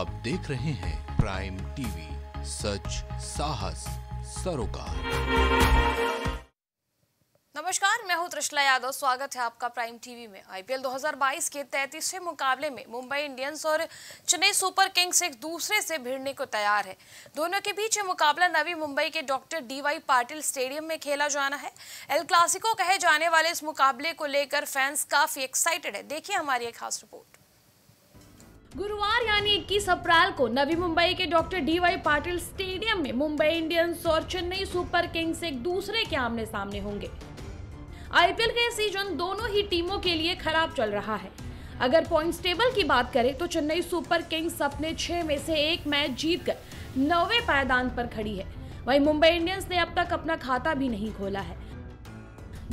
आप देख रहे हैं प्राइम टीवी, सच साहस सरोकार। नमस्कार, मैं हूं त्रिशला यादव। स्वागत है आपका प्राइम टीवी में। आईपीएल 2022 के 33वें मुकाबले में मुंबई इंडियंस और चेन्नई सुपर किंग्स एक दूसरे से भिड़ने को तैयार है। दोनों के बीच मुकाबला नवी मुंबई के डॉक्टर डी.वाई. पाटिल स्टेडियम में खेला जाना है। एल क्लासिको कहे जाने वाले इस मुकाबले को लेकर फैंस काफी एक्साइटेड है। देखिए हमारी एक खास रिपोर्ट। गुरुवार यानी 21 अप्रैल को नवी मुंबई के डॉक्टर डी.वाई. पाटिल स्टेडियम में मुंबई इंडियंस और चेन्नई सुपर किंग्स एक दूसरे के आमने सामने होंगे। आईपीएल के सीजन दोनों ही टीमों के लिए खराब चल रहा है। अगर पॉइंट्स टेबल की बात करें तो चेन्नई सुपर किंग्स अपने 6 में से 1 मैच जीतकर 9वें पायदान पर खड़ी है। वहीं मुंबई इंडियंस ने अब तक अपना खाता भी नहीं खोला है।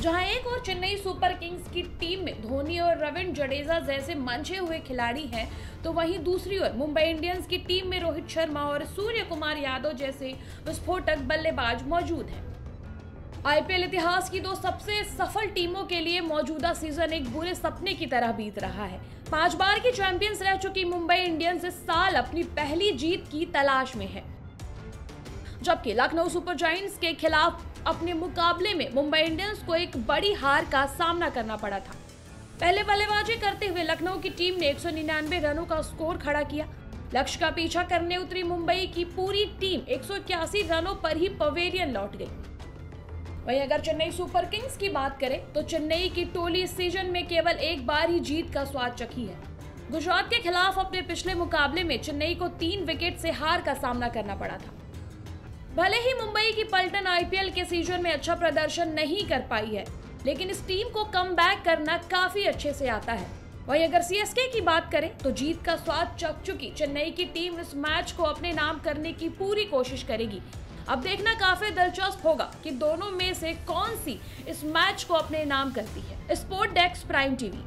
जहां एक और चेन्नई सुपर किंग्स की टीम में धोनी और रविंद्र जडेजा जैसे मंझे हुए खिलाड़ी हैं, तो वहीं दूसरी ओर मुंबई इंडियंस की टीम में रोहित शर्मा और सूर्यकुमार यादव जैसे विस्फोटक बल्लेबाज मौजूद हैं। आईपीएल इतिहास की दो सबसे सफल टीमों के लिए मौजूदा सीजन एक बुरे सपने की तरह बीत रहा है। 5 बार की चैंपियंस रह चुकी मुंबई इंडियंस इस साल अपनी पहली जीत की तलाश में है, जबकि लखनऊ सुपर जायंट्स के खिलाफ अपने मुकाबले में मुंबई इंडियंस को एक बड़ी हार का सामना करना पड़ा था। पहले बल्लेबाजी करते हुए लखनऊ की टीम ने 199 रनों का स्कोर खड़ा किया। लक्ष्य का पीछा करने उतरी मुंबई की पूरी टीम 181 रनों पर ही पवेलियन लौट गई। वहीं अगर चेन्नई सुपर किंग्स की बात करें तो चेन्नई की टोली इस सीजन में केवल 1 बार ही जीत का स्वाद चखी है। गुजरात के खिलाफ अपने पिछले मुकाबले में चेन्नई को 3 विकेट से हार का सामना करना पड़ा था। भले ही मुंबई की पलटन आईपीएल के सीजन में अच्छा प्रदर्शन नहीं कर पाई है, लेकिन इस टीम को कमबैक करना काफी अच्छे से आता है। वहीं अगर सीएसके की बात करें तो जीत का स्वाद चख चुकी चेन्नई की टीम इस मैच को अपने नाम करने की पूरी कोशिश करेगी। अब देखना काफी दिलचस्प होगा कि दोनों में से कौन सी इस मैच को अपने नाम करती है। Sport desk prime TV.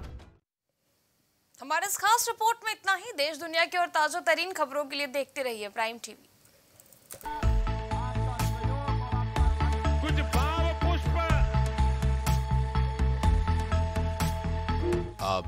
हमारे इस खास रिपोर्ट में इतना ही। देश दुनिया की और ताजा तरीन खबरों के लिए देखते रहिए प्राइम टीवी। आप